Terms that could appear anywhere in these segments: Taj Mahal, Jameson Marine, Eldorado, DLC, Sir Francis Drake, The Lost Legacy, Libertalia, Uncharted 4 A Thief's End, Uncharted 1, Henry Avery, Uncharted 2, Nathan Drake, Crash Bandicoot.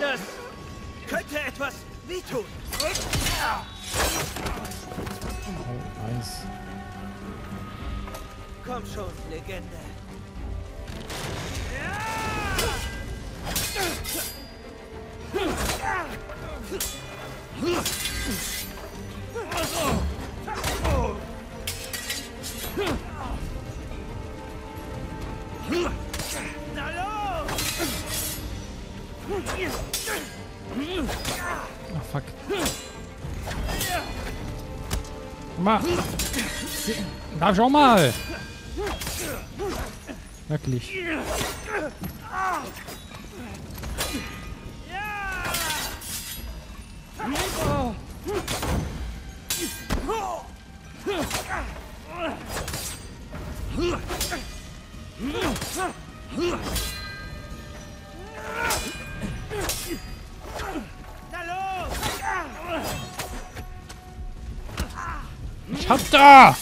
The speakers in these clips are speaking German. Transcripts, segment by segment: Das könnte etwas wehtun. Oh, nice. Komm schon, Legende. Oh, fuck. Mach. Darf ich auch mal. Wirklich. Ich hab's da!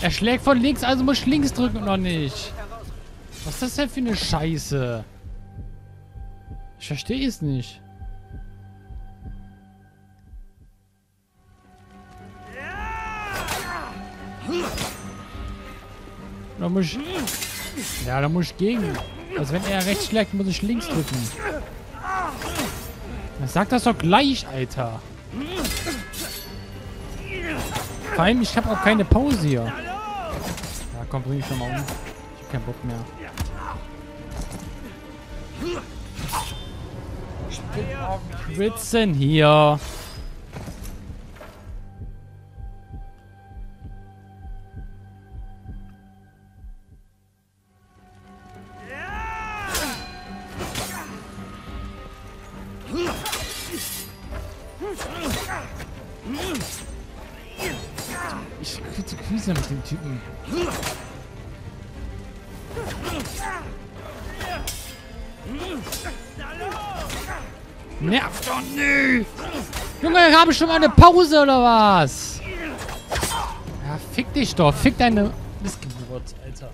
Er schlägt von links, also muss ich links drücken, noch nicht. Was ist das denn für eine Scheiße? Ich verstehe es nicht. Da muss ich. Ja, da muss ich gegen. Also wenn er rechts schlägt, muss ich links drücken. Dann sag das doch gleich, Alter. Vor allem, ich habe auch keine Pause hier. Ja, komm, bring ich schon mal um. Ich hab keinen Bock mehr. Ich bin auf dem Schwitzen hier. Ich krieg die Krise mit dem Typen. Nervt doch nie! Junge, habe ich schon mal eine Pause oder was? Ja, fick dich doch. Fick deine Missgeburt, Alter.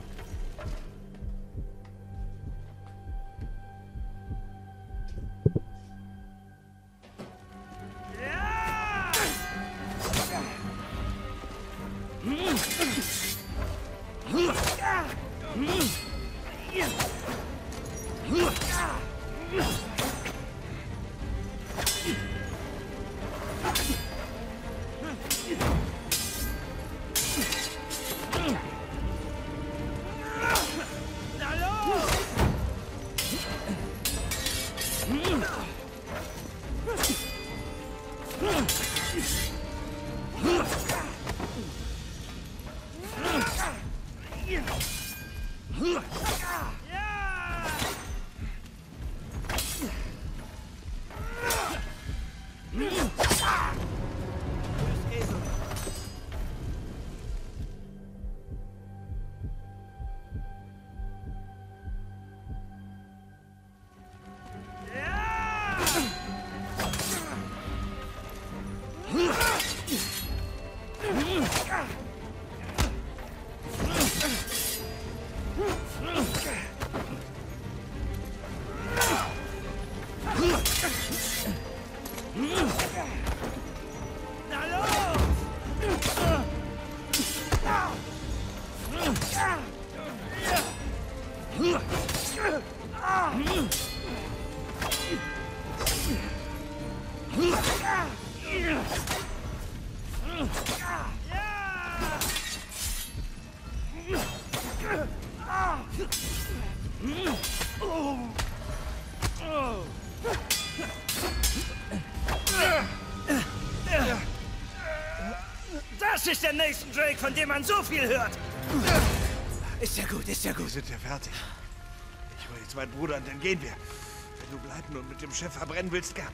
Das ist der Nathan Drake, von dem man so viel hört. Ist ja gut, ist ja gut. Sind wir fertig. Ich hole jetzt meinen Bruder und dann gehen wir. Wenn du bleiben und mit dem Chef verbrennen willst, gerne.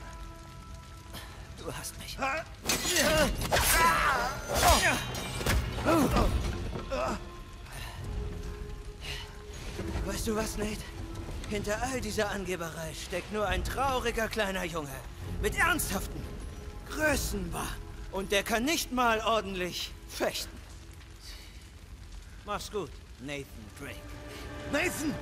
Du hast mich. Weißt du was, Nate? Hinter all dieser Angeberei steckt nur ein trauriger kleiner Junge. Mit ernsthaften Größenwahn. Und der kann nicht mal ordentlich fechten. Mach's gut, Nathan Drake. Nathan!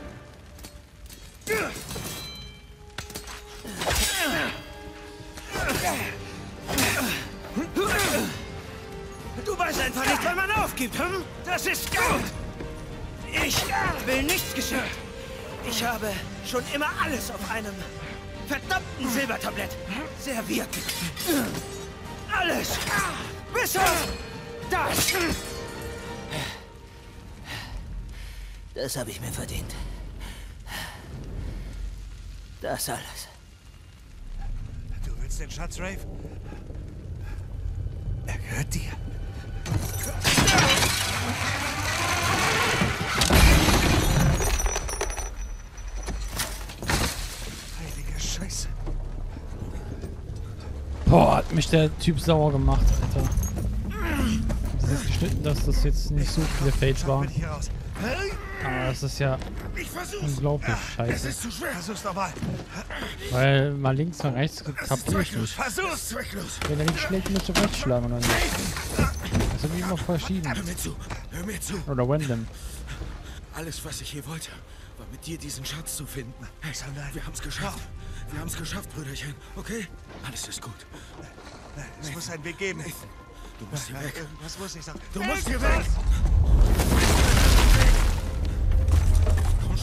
Du weißt einfach nicht, wann man aufgibt, hm? Das ist gut! Ich will nichts geschenkt. Ich habe schon immer alles auf einem verdammten Silbertablett serviert. Alles! Bis auf das! Das habe ich mir verdient. Das alles. Du willst den Schatz, Rafe? Er gehört dir. Heilige Scheiße. Boah, hat mich der Typ sauer gemacht, Alter. Das ist geschnitten, dass das jetzt nicht so viele Fails waren. Aber das ist ja unglaublich scheiße. Es ist zu schwer. Versuch's nochmal. Weil mal links, mal rechts kapiere ich nicht. Wenn er nicht schlägt, musst du rechts schlagen oder nicht. Das sind immer verschieden. Hör mir zu. Oder random. Alles, was ich hier wollte, war mit dir diesen Schatz zu finden. Hey, wir haben's geschafft. Wir haben's geschafft, Brüderchen. Okay? Alles ist gut. Es muss einen Weg geben. Nathan. Du musst hier weg. Was muss ich sagen? Du musst hier weg!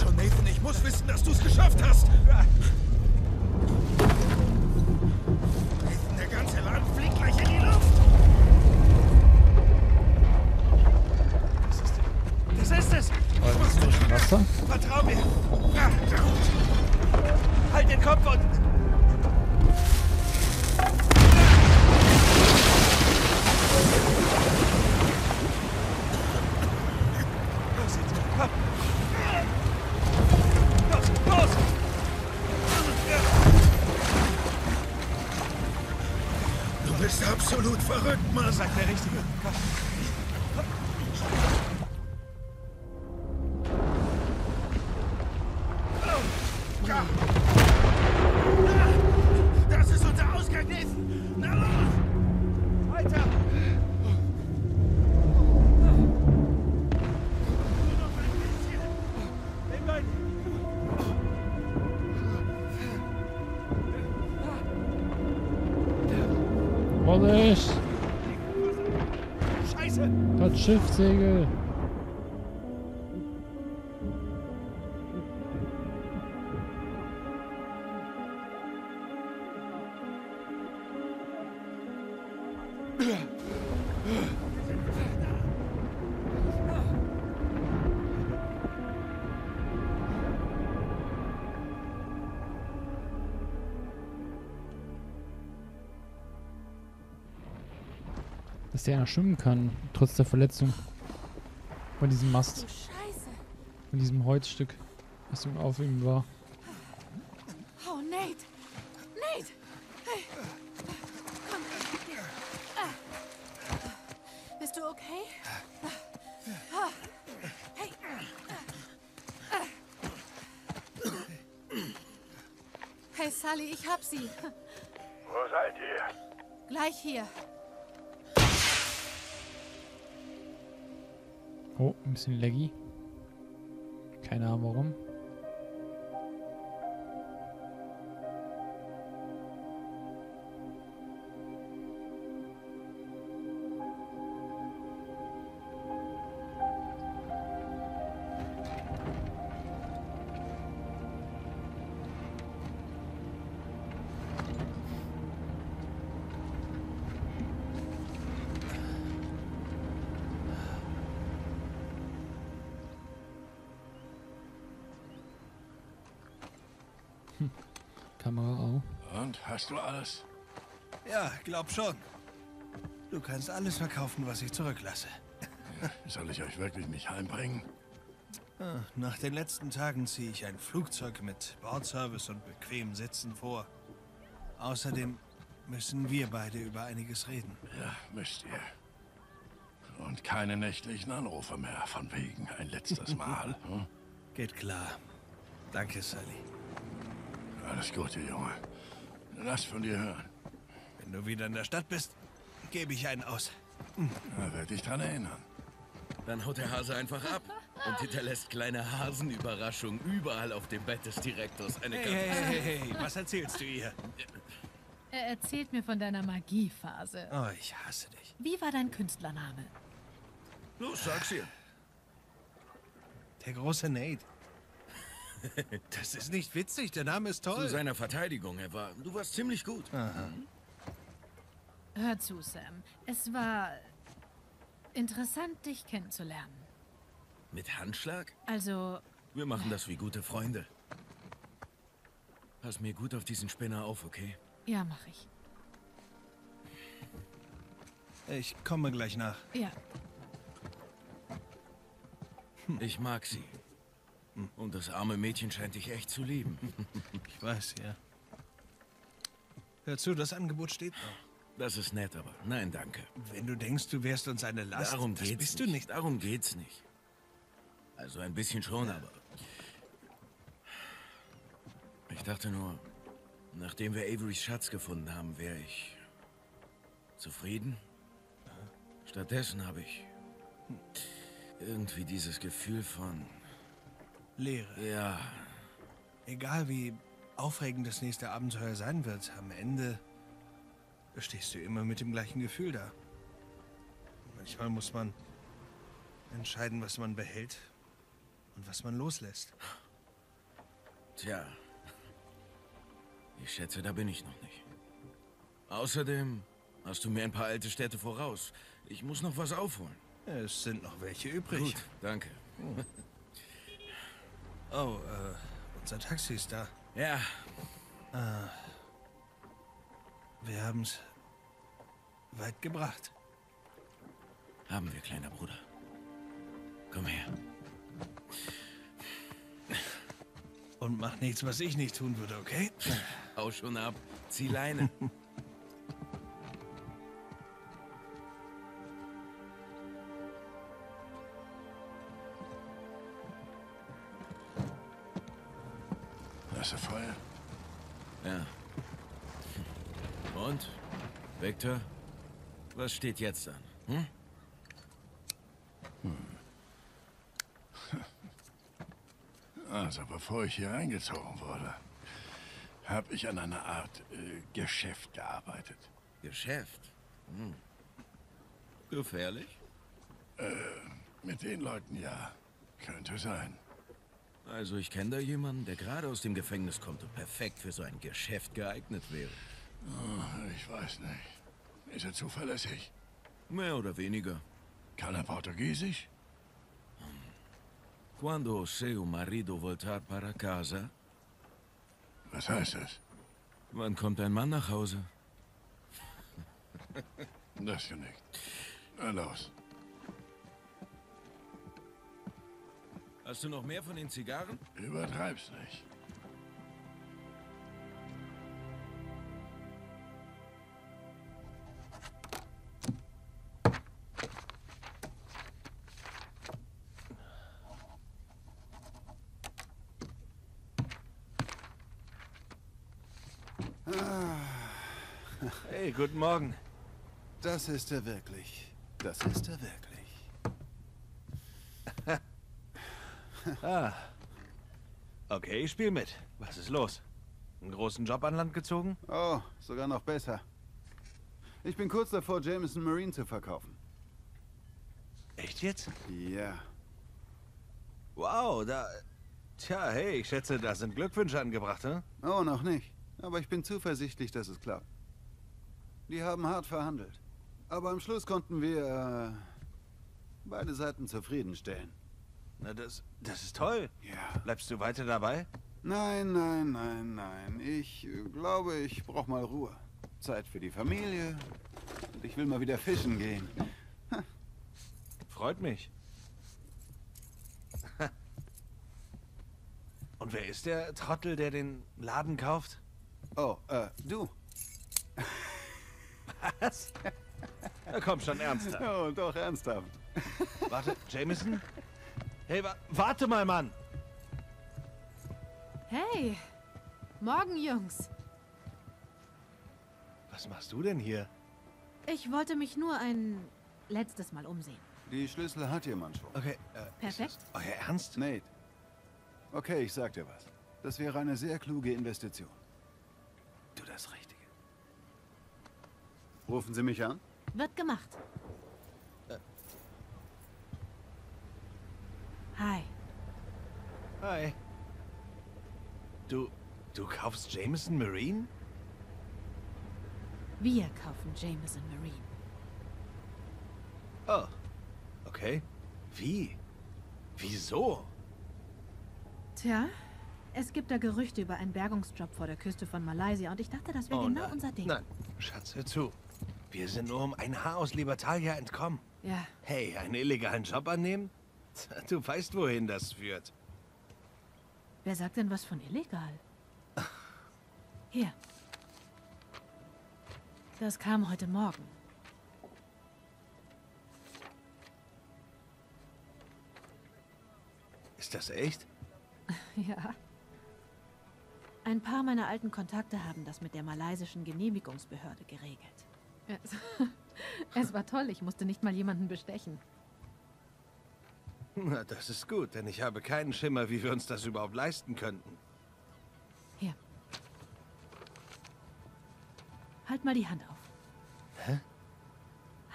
Schon, Nathan, ich muss wissen, dass du es geschafft hast. Nathan, der ganze Laden fliegt gleich in die Luft. Das ist es. Ich muss durch Wasser. Vertrau mir. Halt den Kopf und... Absolut verrückt, Mann, sagt der Richtige. Das ist unser Ausgang, Nathan. Na los! Weiter! Scheiße! Das Schiffssegel! Dass der einer schwimmen kann, trotz der Verletzung. Von diesem Mast. Von diesem Holzstück, was auf ihm war. Oh, Nate! Nate! Hey! Komm, gib dir. Bist du okay? Hey! Hey, Sully, ich hab sie. Wo seid ihr? Gleich hier. Oh, ein bisschen laggy. Keine Ahnung warum. Kamera auch. Und, hast du alles? Ja, glaub schon. Du kannst alles verkaufen, was ich zurücklasse. Ja, soll ich euch wirklich nicht heimbringen? Ah, nach den letzten Tagen ziehe ich ein Flugzeug mit Bordservice und bequem Sitzen vor. Außerdem müssen wir beide über einiges reden. Ja, müsst ihr. Und keine nächtlichen Anrufe mehr, von wegen ein letztes Mal. Hm? Geht klar. Danke, Sully. Alles Gute, Junge. Lass von dir hören. Wenn du wieder in der Stadt bist. gebe ich einen aus. Da werde ich dran erinnern. Dann haut der Hase einfach ab und hinterlässt kleine Hasenüberraschungen überall auf dem Bett des Direktors. Eine hey, was erzählst du ihr? Er erzählt mir von deiner Magiephase. Oh, ich hasse dich. Wie war dein Künstlername? Los, sag's ihr. Der große Nate. Das ist nicht witzig, der Name ist toll. Zu seiner Verteidigung, du warst ziemlich gut. Aha. Hör zu, Sam. Es war interessant, dich kennenzulernen. Mit Handschlag? Also... Wir machen das wie gute Freunde. Pass mir gut auf diesen Spinner auf, okay? Ja, mach ich. Ich komme gleich nach. Ja. Ich mag sie. Und das arme Mädchen scheint dich echt zu lieben. Ich weiß, ja. Hör zu, das Angebot steht noch. Das ist nett, aber nein, danke. Wenn du denkst, du wärst uns eine Last, darum geht's bist nicht. Du nicht. Darum geht's nicht. Also ein bisschen schon, aber... Ich dachte nur, nachdem wir Averys Schatz gefunden haben, wäre ich zufrieden. Stattdessen habe ich irgendwie dieses Gefühl von... Leere. Ja. Egal wie aufregend das nächste Abenteuer sein wird, am Ende stehst du immer mit dem gleichen Gefühl da. Manchmal muss man entscheiden, was man behält und was man loslässt. Tja, ich schätze, da bin ich noch nicht. Außerdem hast du mir ein paar alte Städte voraus. Ich muss noch was aufholen. Es sind noch welche übrig. Gut, danke. Oh, unser Taxi ist da. Ja. Wir haben's weit gebracht. Haben wir, kleiner Bruder. Komm her. Und mach nichts, was ich nicht tun würde, okay? Hau schon ab. Zieh Leine. Voll. Ja. Und? Victor? Was steht jetzt an? Also, bevor ich hier eingezogen wurde, habe ich an einer Art Geschäft gearbeitet. Geschäft? Gefährlich? Mit den Leuten ja. Könnte sein. Also, ich kenne da jemanden, der gerade aus dem Gefängnis kommt und perfekt für so ein Geschäft geeignet wäre. Oh, ich weiß nicht. Ist er zuverlässig? Mehr oder weniger. Kann er Portugiesisch? Quando seu marido voltar para casa? Was heißt das? Wann kommt ein Mann nach Hause? Das hier nicht. Na los. Hast du noch mehr von den Zigarren? Übertreib's nicht. Hey, guten Morgen. Das ist er wirklich. Das ist er wirklich. Ah. Okay, ich spiel mit. Was ist los? Einen großen Job an Land gezogen? Oh, sogar noch besser. Ich bin kurz davor, Jameson Marine zu verkaufen. Echt jetzt? Ja. Wow, da... Tja, hey, ich schätze, da sind Glückwünsche angebracht, ne? Oh, noch nicht. Aber ich bin zuversichtlich, dass es klappt. Die haben hart verhandelt. Aber am Schluss konnten wir... beide Seiten zufriedenstellen. Na, das ist toll. Ja. Bleibst du weiter dabei? Nein. Ich glaube, ich brauche mal Ruhe. Zeit für die Familie. Und ich will mal wieder fischen gehen. Ha. Freut mich. Und wer ist der Trottel, der den Laden kauft? Oh, du. Was? Na komm schon, ernsthaft. Oh, doch, ernsthaft. Warte, Jameson? Hey, warte mal, Mann! Hey! Morgen, Jungs! Was machst du denn hier? Ich wollte mich nur ein letztes Mal umsehen. Die Schlüssel hat jemand schon. Okay, perfekt. Euer Ernst? Nate. Okay, ich sag dir was. Das wäre eine sehr kluge Investition. Du das Richtige. Rufen Sie mich an? Wird gemacht. Hi. Hi. Du kaufst Jameson Marine? Wir kaufen Jameson Marine. Oh. Okay. Wie? Wieso? Tja, es gibt da Gerüchte über einen Bergungsjob vor der Küste von Malaysia und ich dachte, das wäre genau unser Ding. Nein, Schatz, hör zu. Wir sind nur um ein Haar aus Libertalia entkommen. Ja. Hey, einen illegalen Job annehmen? Du weißt, wohin das führt. Wer sagt denn was von illegal? Hier. Das kam heute Morgen. Ist das echt? Ja. Ein paar meiner alten Kontakte haben das mit der malaysischen Genehmigungsbehörde geregelt. Es war toll, ich musste nicht mal jemanden bestechen. Na, das ist gut, denn ich habe keinen Schimmer, wie wir uns das überhaupt leisten könnten. Hier. Halt mal die Hand auf. Hä?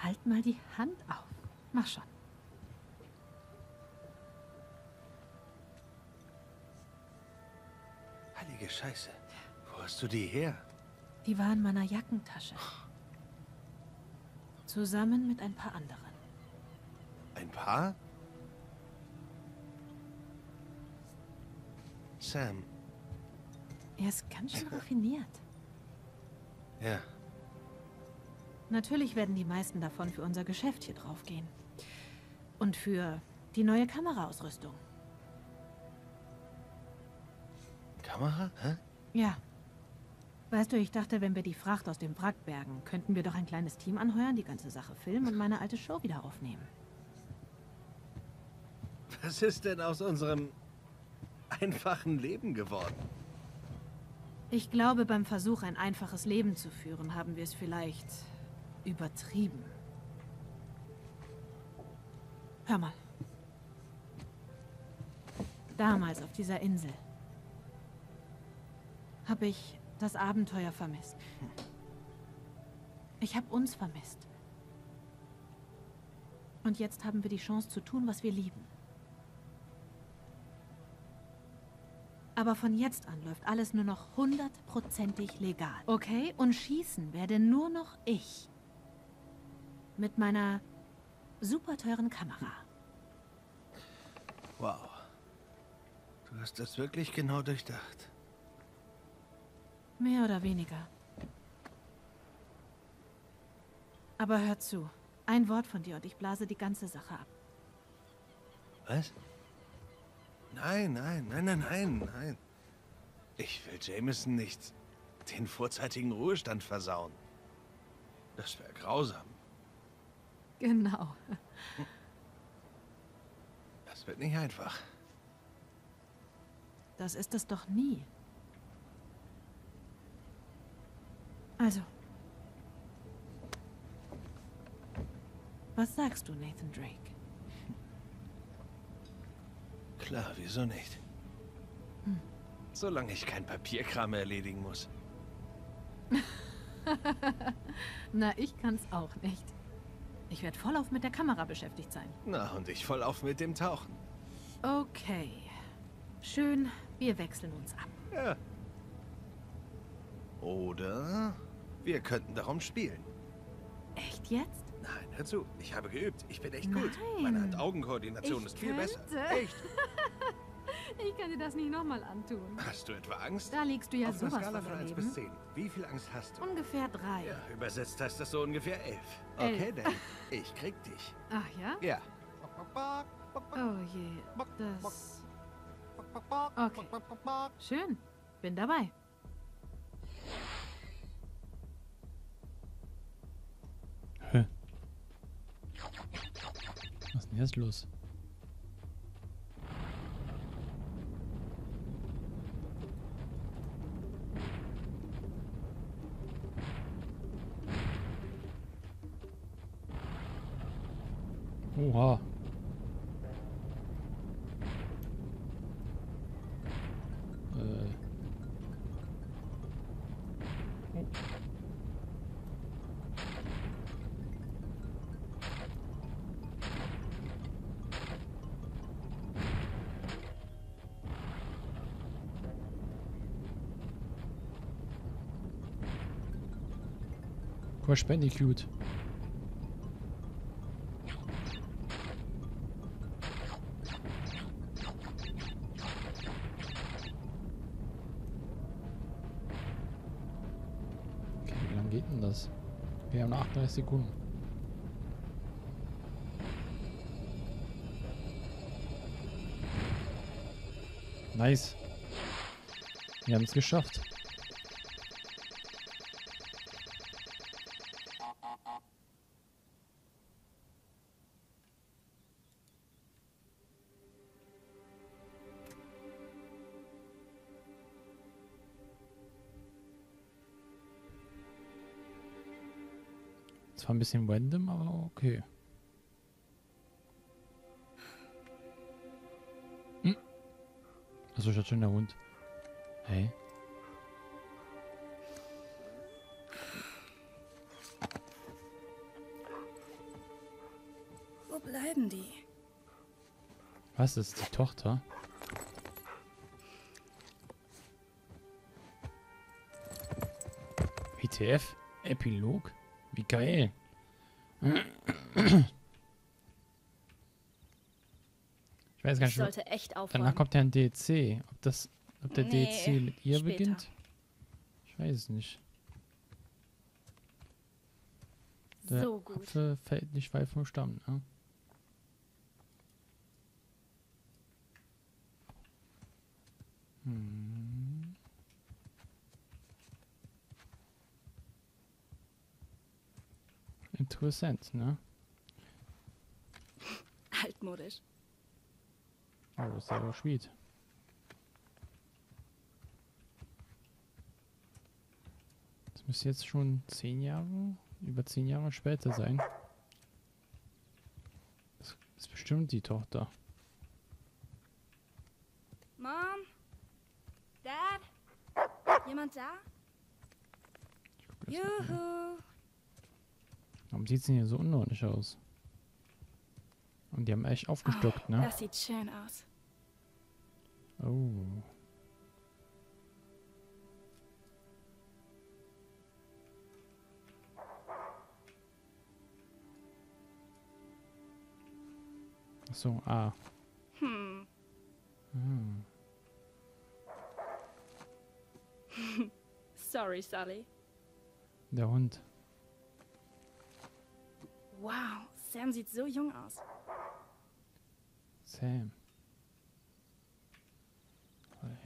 Halt mal die Hand auf. Mach schon. Heilige Scheiße. Wo hast du die her? Die war in meiner Jackentasche. Zusammen mit ein paar anderen. Ein paar? Sam. Er ist ganz schön raffiniert. Ja. Natürlich werden die meisten davon für unser Geschäft hier drauf gehen. Und für die neue Kameraausrüstung. Kamera? Hä? Ja. Weißt du, ich dachte, wenn wir die Fracht aus dem Wrack bergen, könnten wir doch ein kleines Team anheuern, die ganze Sache filmen und meine alte Show wieder aufnehmen. Was ist denn aus unserem einfachen Leben geworden? Ich glaube, beim Versuch, ein einfaches Leben zu führen, haben wir es vielleicht übertrieben. Hör mal. Damals auf dieser Insel habe ich das Abenteuer vermisst. Ich habe uns vermisst. Und jetzt haben wir die Chance zu tun, was wir lieben. Aber von jetzt an läuft alles nur noch 100% legal. Okay? Und schießen werde nur noch ich. Mit meiner super teuren Kamera. Wow. Du hast das wirklich genau durchdacht. Mehr oder weniger. Aber hör zu. Ein Wort von dir und ich blase die ganze Sache ab. Was? Nein. Ich will Jameson nicht den vorzeitigen Ruhestand versauen. Das wäre grausam. Genau. Das wird nicht einfach. Das ist es doch nie. Also. Was sagst du, Nathan Drake? Klar, wieso nicht? Hm. Solange ich kein Papierkram erledigen muss. Na, ich kann's auch nicht. Ich werde vollauf mit der Kamera beschäftigt sein. Na, und ich vollauf mit dem Tauchen. Okay. Schön, wir wechseln uns ab. Ja. Oder wir könnten darum spielen. Echt jetzt? Nein, hör zu. Ich habe geübt. Ich bin echt gut. Meine Hand-Augen-Koordination ist viel besser. Echt? Ich kann dir das nicht nochmal antun. Hast du etwa Angst? Da liegst du ja sowas von daneben. Auf einer Skala von 1 bis 10. Wie viel Angst hast du? Ungefähr 3. Ja, übersetzt heißt das so ungefähr 11. Okay, dann. Ich krieg dich. Ach ja? Ja. Oh je. Das... Okay. Schön. Bin dabei. Was ist denn jetzt los? Oha. Crash Bandicoot. Okay, wie lange geht denn das? Wir haben noch 38 Sekunden. Nice. Wir haben es geschafft. Zwar ein bisschen random, aber okay. Hm. Achso, schaut schon der Hund. Hey. Wo bleiben die? Was, das ist die Tochter? WTF? Epilog? Wie geil. Ich weiß gar nicht, sollte echt aufräumen. Danach kommt ja ein DLC. Ob der DLC mit ihr später beginnt? Ich weiß es nicht. Der so gut. Apfel fällt nicht weit vom Stamm, ne? Interessant, ne? Altmodisch. Oh, das ist ja auch sweet. Das müsste jetzt schon 10 Jahre, über 10 Jahre später sein. Das ist bestimmt die Tochter. Mom? Dad? Jemand da? Juhu! Warum sieht es denn hier so unordentlich aus? Und die haben echt aufgestockt, oh, ne? Das sieht schön aus. Oh. Achso, ah. Hm. Ah. Sorry, Sally. Der Hund. Wow, Sam sieht so jung aus. Sam. Hey.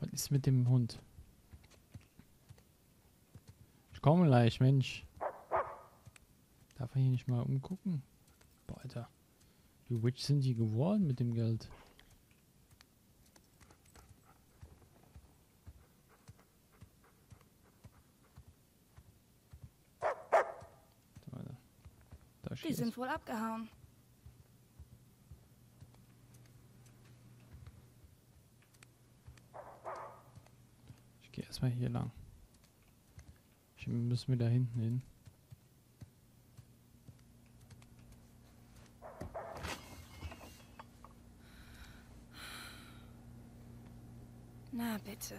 Was ist mit dem Hund? Ich komme gleich, Mensch. Darf man hier nicht mal umgucken? Boah, Alter. Wie rich sind die geworden mit dem Geld? Die sind wohl abgehauen. Ich gehe erstmal hier lang. Ich muss mir da hinten hin. Na bitte.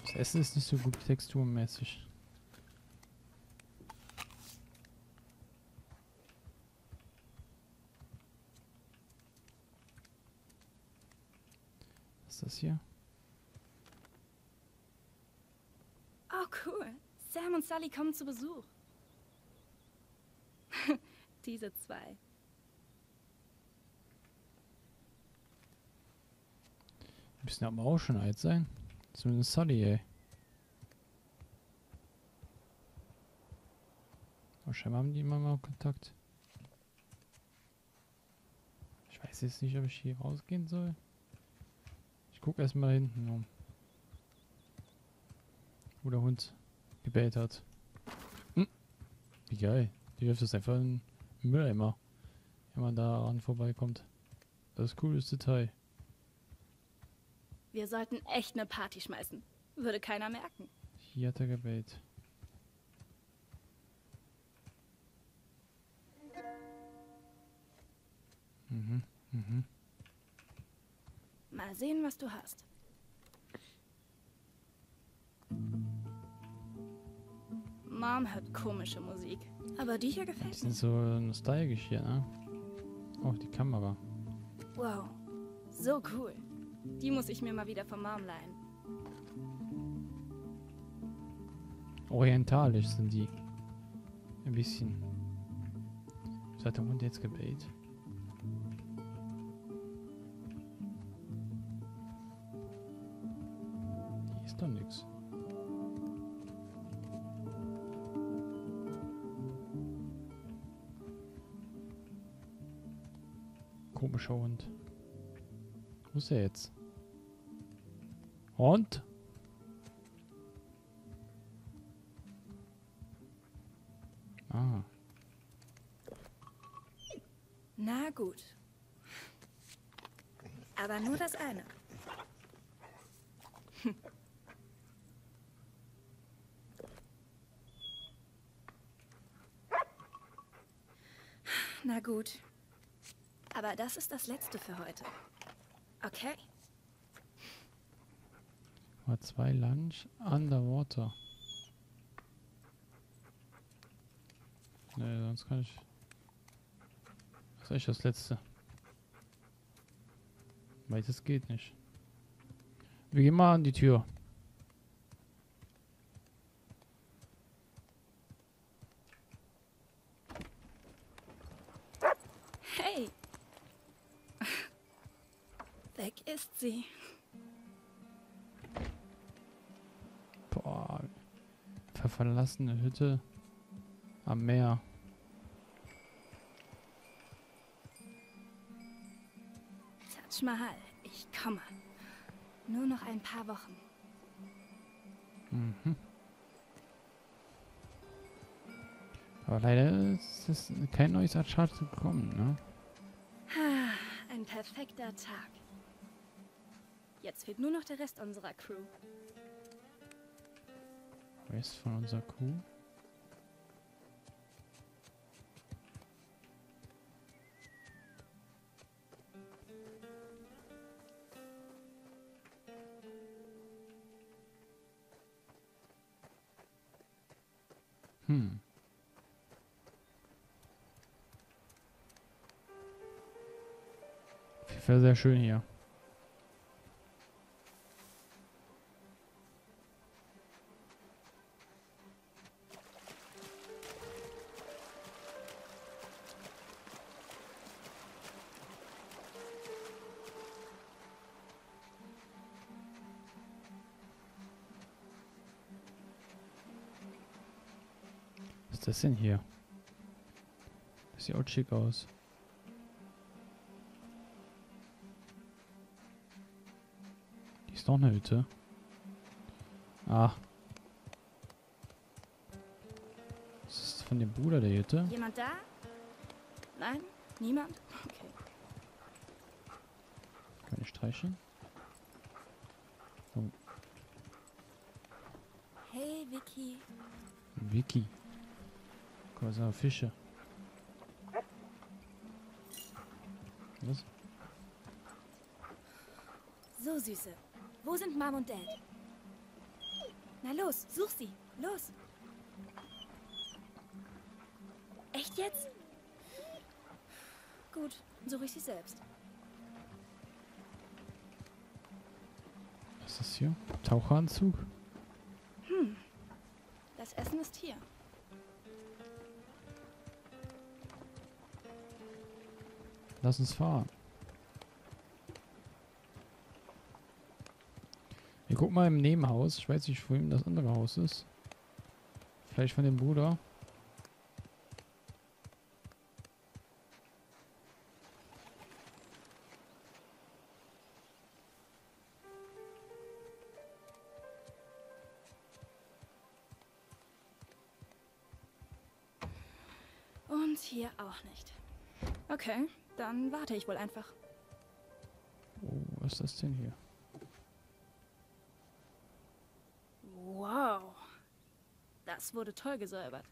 Das Essen ist nicht so gut texturmäßig. Das hier. Oh, cool. Sam und Sally kommen zu Besuch. Diese zwei. Die müssen aber auch schon alt sein. Zumindest Sally, ey. Wahrscheinlich haben die immer mal Kontakt. Ich weiß jetzt nicht, ob ich hier rausgehen soll. Guck erstmal hinten um. wo der Hund gebellt hat. Hm. Wie geil. Die wirft das einfach in den Mülleimer, wenn man da ran vorbeikommt. Das ist cooles Detail. Wir sollten echt eine Party schmeißen. Würde keiner merken. Hier hat er gebellt. Mhm, mhm. Mal sehen, was du hast. Mom hört komische Musik, aber die hier gefällt mir. Das sind so nostalgisch hier, ne? Oh, die Kamera. Wow, so cool. Die muss ich mir mal wieder von Mom leihen. Orientalisch sind die. Ein bisschen. Was hat der Hund jetzt gebellt? Hier ist doch nichts. Komischer Hund. Wo ist er jetzt? Und? Ah. Na gut. Aber nur das eine. Hm. Na gut. Aber das ist das Letzte für heute. Okay. Mal zwei Lunch underwater. Nee, sonst kann ich. Das ist echt das Letzte. Weil das geht nicht. Wir gehen mal an die Tür. Hey! Weg ist sie. Boah. Verlassene Hütte am Meer. Taj Mahal, ich komme. Nur noch ein paar Wochen. Mhm. Aber leider ist es kein neues Uncharted gekommen, ne? Ein perfekter Tag. Jetzt fehlt nur noch der Rest unserer Crew. Rest von unserer Crew? Hm. Auf jeden Fall sehr schön hier. Was ist denn hier? Das sieht auch schick aus. Hier ist doch eine Hütte. Ah. Das ist von dem Bruder der Hütte. Jemand da? Nein? Niemand? Okay. Kann ich streicheln? Oh. Hey, Vicky. Vicky. Was sind Fische? Was? So, Süße. Wo sind Mom und Dad? Na los, such sie. Los. Echt jetzt? Gut, suche ich sie selbst. Was ist das hier? Taucheranzug? Hm. Das Essen ist hier. Lass uns fahren. Wir gucken mal im Nebenhaus. Ich weiß nicht, wohin das andere Haus ist. Vielleicht von dem Bruder. Und hier auch nicht. Okay, dann warte ich wohl einfach. Oh, was ist das denn hier? Wow. Das wurde toll gesäubert.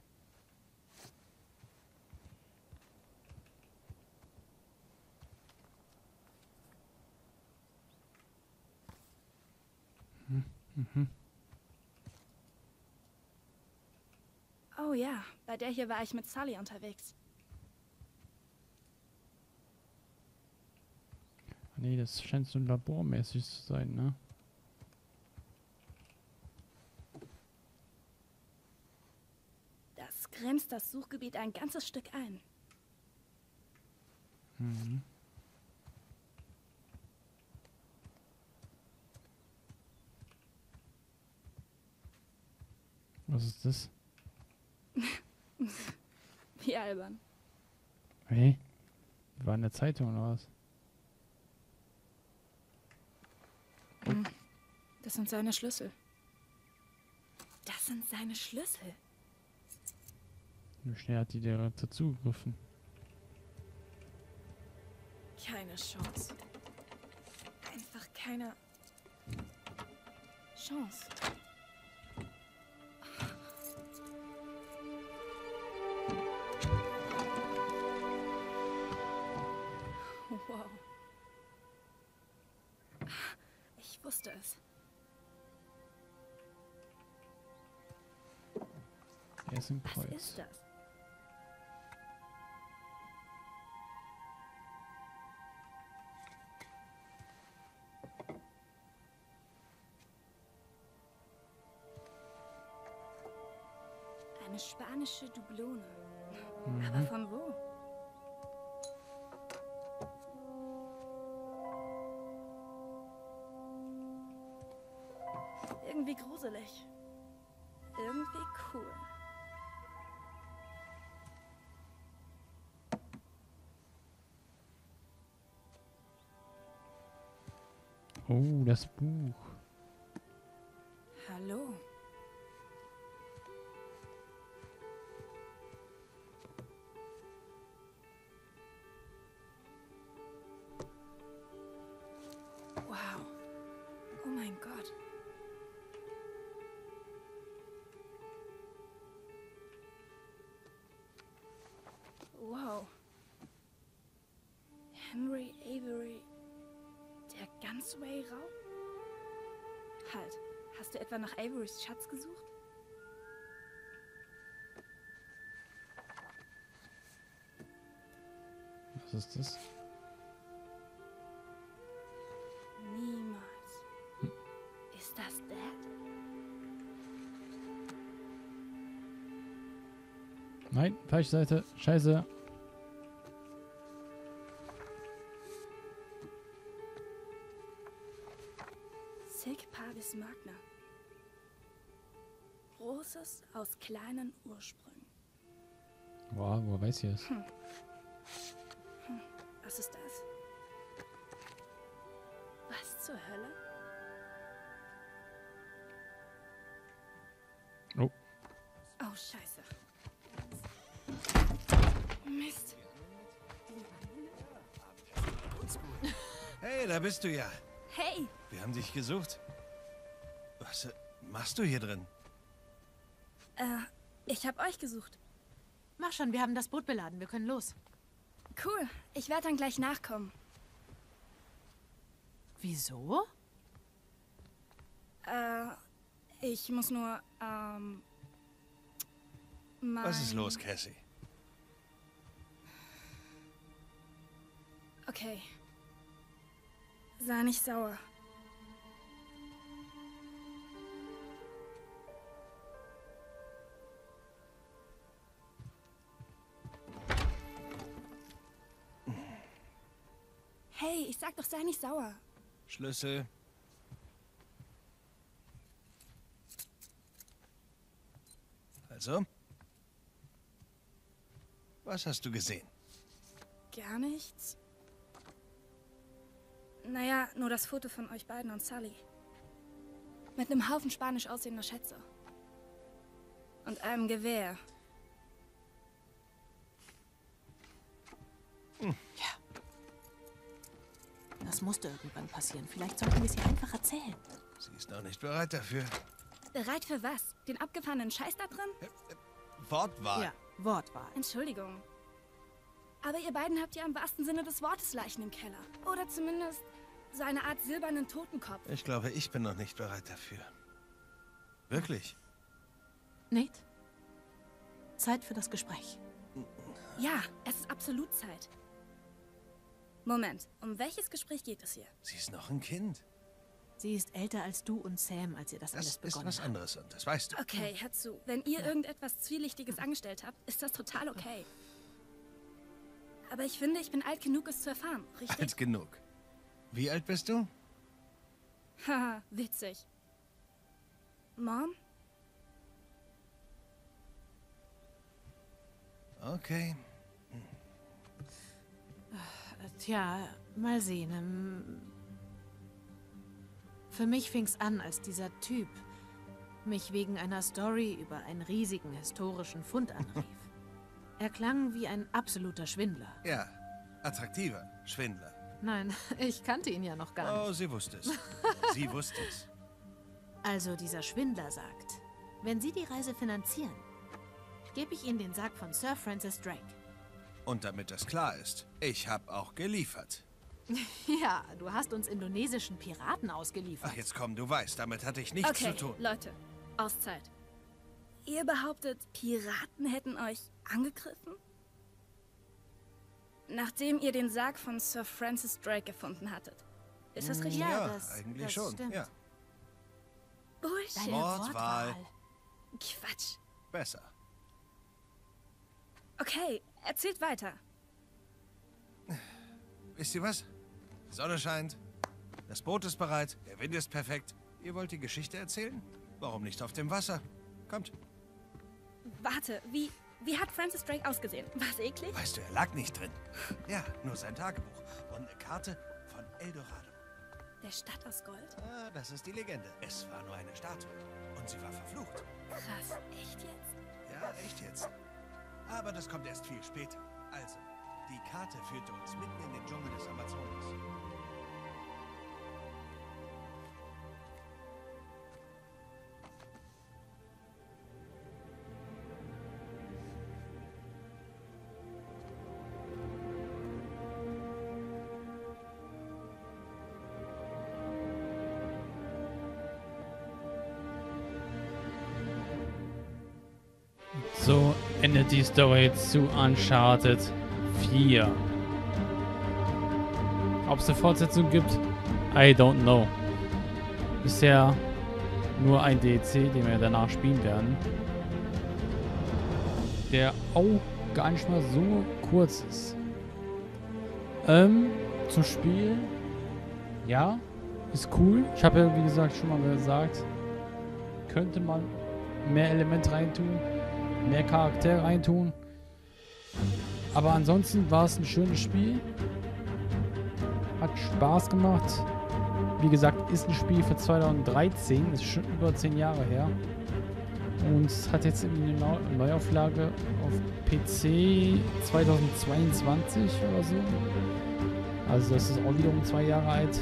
Oh ja, bei der hier war ich mit Sully unterwegs. Nee, das scheint so labormäßig zu sein, ne? Das grenzt das Suchgebiet ein ganzes Stück ein. Mhm. Was ist das? Wie albern. Hey, wir waren in der Zeitung oder was? Das sind seine Schlüssel. Das sind seine Schlüssel? Wie schnell hat die der dazugegriffen? Keine Chance. Einfach keine Chance. Wow. Ich wusste es. Er ist im Kreuz. Was ist das? Eine spanische Dublone. Mhm. Aber von wo? Irgendwie gruselig. Irgendwie cool. Oh, das Buch. Hallo. Wow. Oh mein Gott. Wow. Henry Avery. Der Ganzway-Raub? Halt, hast du etwa nach Averys Schatz gesucht? Was ist das? Niemals. Hm. Ist das Dad? Nein, falsche Seite. Scheiße. Magna. Großes aus kleinen Ursprüngen. Wow, wo weiß ich es? Was ist das? Was zur Hölle? Oh. Oh, scheiße. Mist. Hey, da bist du ja. Hey. Wir haben dich gesucht. Was machst du hier drin? Ich habe euch gesucht. Mach schon, wir haben das Boot beladen. Wir können los. Cool. Ich werde dann gleich nachkommen. Wieso? Ich muss nur, Was ist los, Cassie? Okay. Sei nicht sauer. Hey, ich sag doch, sei nicht sauer. Schlüssel. Also? Was hast du gesehen? Gar nichts. Naja, nur das Foto von euch beiden und Sully. Mit einem Haufen spanisch aussehender Schätze. Und einem Gewehr. Ja. Das musste irgendwann passieren. Vielleicht sollten wir es ihr einfach erzählen. Sie ist noch nicht bereit dafür. Bereit für was? Den abgefahrenen Scheiß da drin? Wortwahl. Ja, Wortwahl. Entschuldigung. Aber ihr beiden habt ja im wahrsten Sinne des Wortes Leichen im Keller. Oder zumindest so eine Art silbernen Totenkopf. Ich glaube, ich bin noch nicht bereit dafür. Wirklich? Nate? Zeit für das Gespräch. Ja, es ist absolut Zeit. Moment, um welches Gespräch geht es hier? Sie ist noch ein Kind. Sie ist älter als du und Sam, als ihr das alles begonnen habt. Das ist was anderes und das weißt du. Okay, hör zu. Wenn ihr irgendetwas Zwielichtiges angestellt habt, ist das total okay. Aber ich finde, ich bin alt genug, es zu erfahren, richtig? Alt genug? Wie alt bist du? Haha, witzig. Mom? Okay. Tja, mal sehen. Für mich fing's an, als dieser Typ mich wegen einer Story über einen riesigen historischen Fund anrief. Er klang wie ein absoluter Schwindler. Ja, attraktiver Schwindler. Nein, ich kannte ihn ja noch gar nicht. Oh, sie wusste es. Sie wusste es. Also dieser Schwindler sagt, wenn Sie die Reise finanzieren, gebe ich Ihnen den Sarg von Sir Francis Drake. Und damit das klar ist, ich habe auch geliefert. Ja, du hast uns indonesischen Piraten ausgeliefert. Ach, jetzt komm, du weißt, damit hatte ich nichts zu tun. Okay, Leute, Auszeit. Ihr behauptet, Piraten hätten euch angegriffen? Nachdem ihr den Sarg von Sir Francis Drake gefunden hattet. Ist das richtig? Ja, das, eigentlich das schon, stimmt. Ja. Bullshit. Wortwahl. Quatsch. Besser. Okay, erzählt weiter. Wisst ihr was? Die Sonne scheint, das Boot ist bereit, der Wind ist perfekt. Ihr wollt die Geschichte erzählen? Warum nicht auf dem Wasser? Kommt. Warte, wie hat Francis Drake ausgesehen? War es eklig? Weißt du, er lag nicht drin. Ja, nur sein Tagebuch und eine Karte von Eldorado. Der Stadt aus Gold? Ah, das ist die Legende. Es war nur eine Statue und sie war verflucht. Krass, echt jetzt? Ja, echt jetzt. Aber das kommt erst viel später. Also, die Karte führte uns mitten in den Dschungel des Amazonas. So endet die Story zu Uncharted 4. Ob es eine Fortsetzung gibt? I don't know. Bisher nur ein DLC, den wir danach spielen werden. Der auch gar nicht mal so kurz ist. Zum Spiel. Ja, ist cool. Ich habe ja, wie gesagt, schon mal gesagt, könnte man mehr Elemente reintun. Mehr Charaktere reintun. Aber ansonsten war es ein schönes Spiel. Hat Spaß gemacht. Wie gesagt, ist ein Spiel für 2013. Ist schon über 10 Jahre her. Und es hat jetzt eine Neuauflage auf PC 2022 oder so. Also das ist auch wiederum 2 Jahre alt.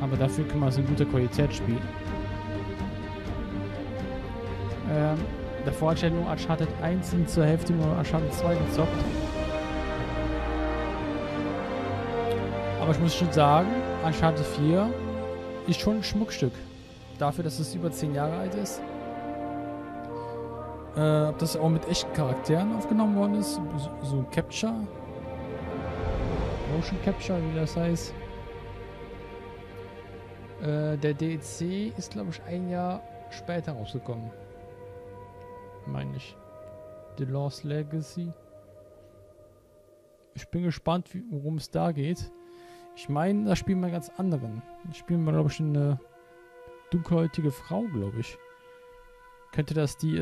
Aber dafür können wir es in guter Qualität spielen. Davor hatte ich nur Uncharted 1 und zur Hälfte nur Uncharted 2 gezockt. Aber ich muss schon sagen, Uncharted 4 ist schon ein Schmuckstück. Dafür, dass es über 10 Jahre alt ist. Ob das auch mit echten Charakteren aufgenommen worden ist. So ein Capture. Motion Capture, wie das heißt. Der DLC ist, glaube ich, ein Jahr später rausgekommen. Meine ich. The Lost Legacy. Ich bin gespannt, worum es da geht. Ich meine, da spielen wir ganz anderen. Da spielen wir, glaube ich, eine dunkelhäutige Frau, glaube ich. Könnte das die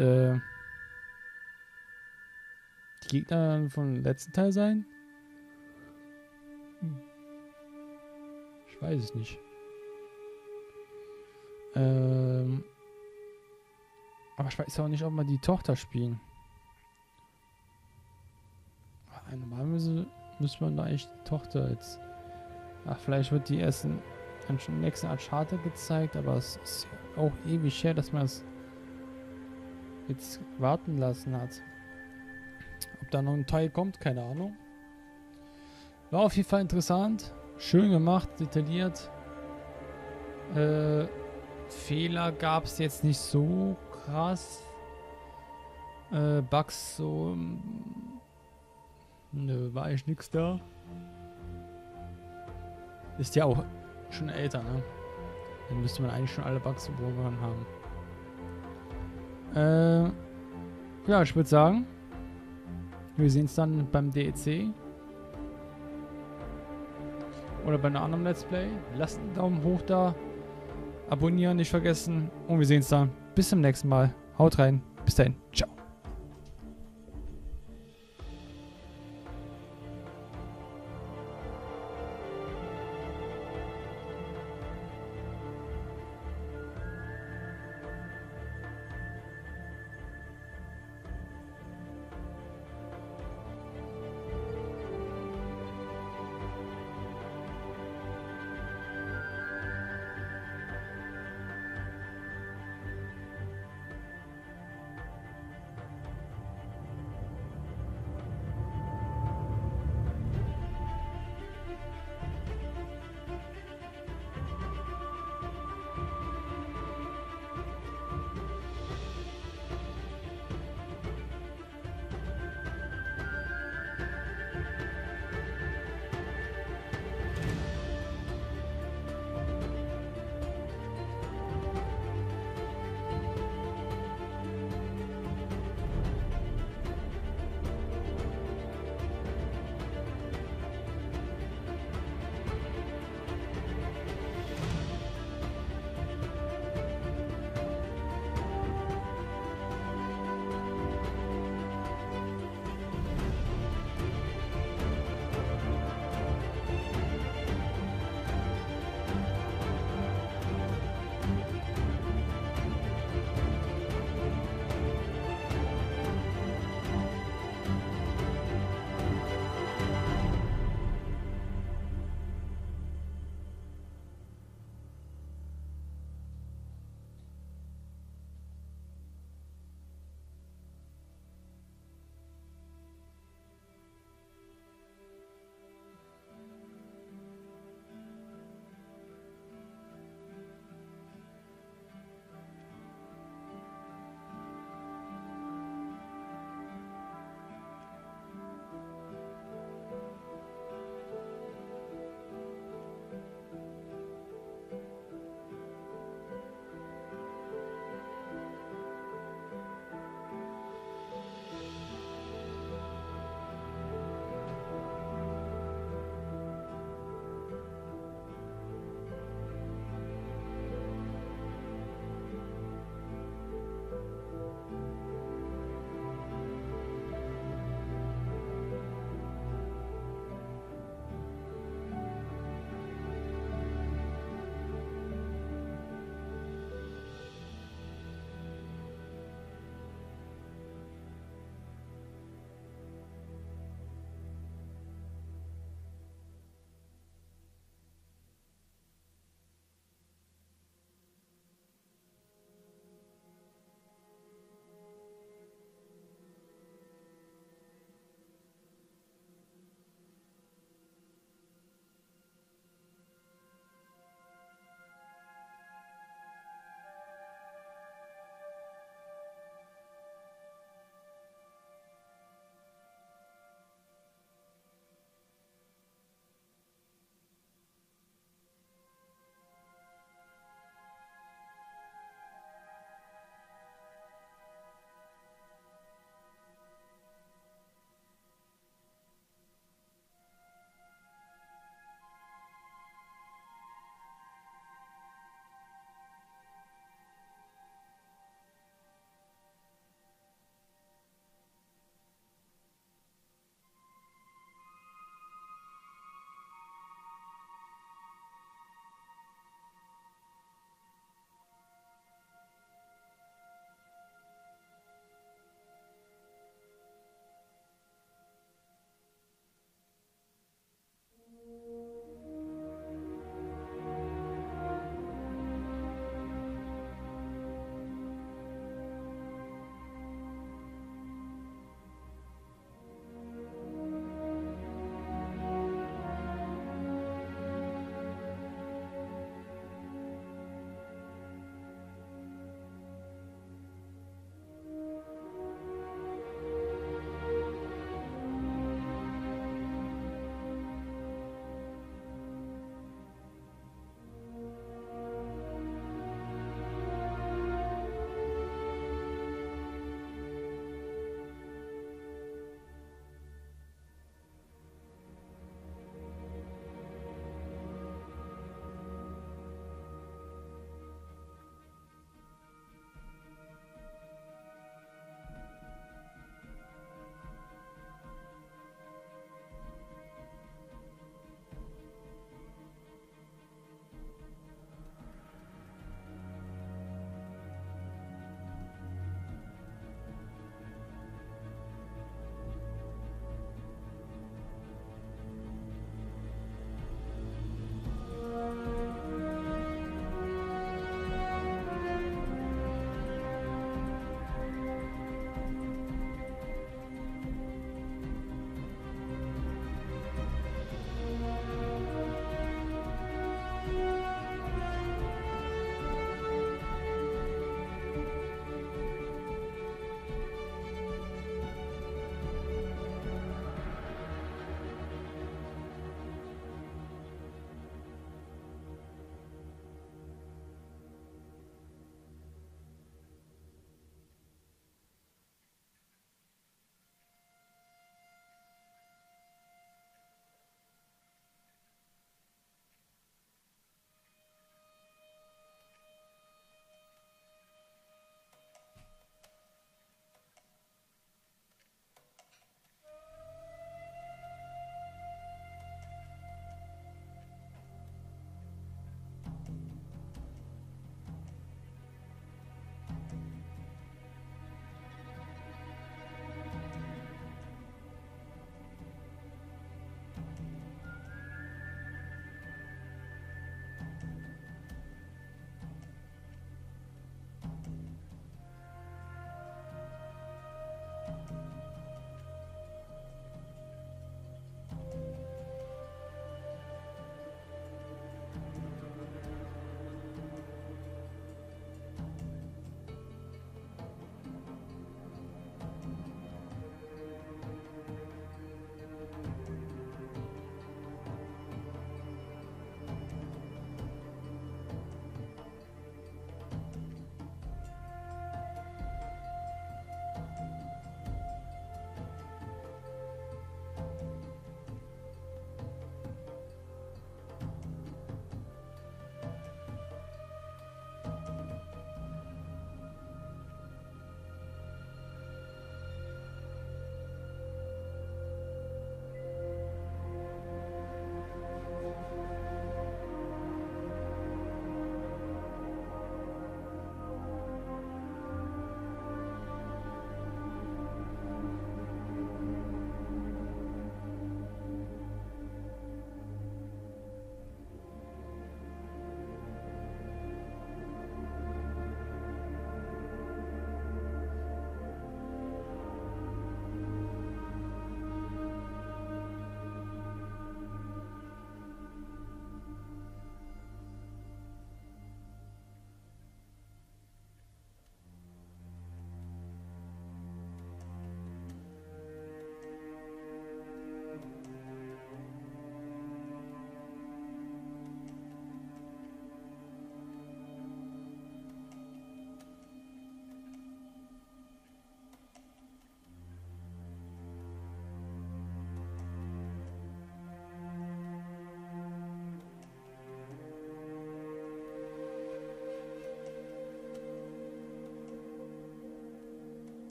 Gegnerin vom letzten Teil sein? Ich weiß es nicht. Aber ich weiß auch nicht, ob wir die Tochter spielen. Normalerweise Müssen wir da eigentlich die Tochter jetzt... Ach, vielleicht wird die erst im nächsten Uncharted gezeigt, aber es ist auch ewig her, dass man es jetzt warten lassen hat. Ob da noch ein Teil kommt, keine Ahnung. War auf jeden Fall interessant, schön gemacht, detailliert. Fehler gab es jetzt nicht so krass. Bugs so... Nö, war eigentlich nix da. Ist ja auch schon älter, ne? Dann müsste man eigentlich schon alle Bugs im Programm haben. Ja, ich würde sagen, wir sehen es dann beim DLC. Oder bei einem anderen Let's Play. Lasst einen Daumen hoch da. Abonnieren nicht vergessen. Und wir sehen es dann. Bis zum nächsten Mal. Haut rein. Bis dahin. Ciao.